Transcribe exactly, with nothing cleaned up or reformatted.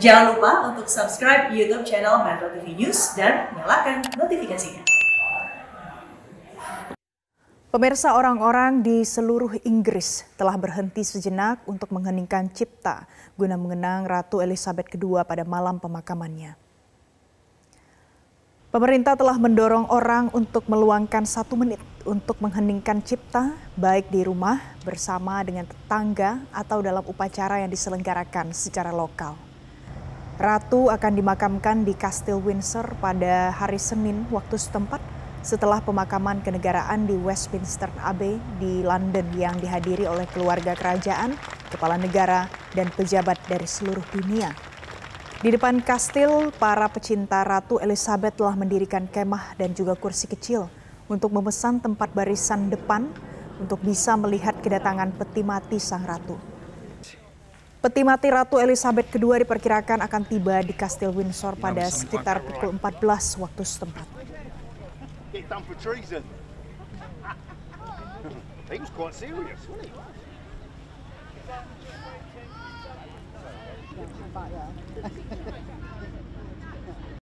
Jangan lupa untuk subscribe YouTube channel Metro T V News dan nyalakan notifikasinya. Pemirsa, orang-orang di seluruh Inggris telah berhenti sejenak untuk mengheningkan cipta guna mengenang Ratu Elizabeth kedua pada malam pemakamannya. Pemerintah telah mendorong orang untuk meluangkan satu menit untuk mengheningkan cipta baik di rumah, bersama dengan tetangga, atau dalam upacara yang diselenggarakan secara lokal. Ratu akan dimakamkan di Kastel Windsor pada hari Senin waktu setempat, setelah pemakaman kenegaraan di Westminster Abbey di London yang dihadiri oleh keluarga kerajaan, kepala negara, dan pejabat dari seluruh dunia. Di depan kastil, para pecinta Ratu Elizabeth telah mendirikan kemah dan juga kursi kecil untuk memesan tempat barisan depan untuk bisa melihat kedatangan peti mati sang ratu. Peti mati Ratu Elizabeth kedua diperkirakan akan tiba di Kastel Windsor pada sekitar pukul empat belas waktu setempat. Get done for treason. He was quite serious, wasn't he? Back there.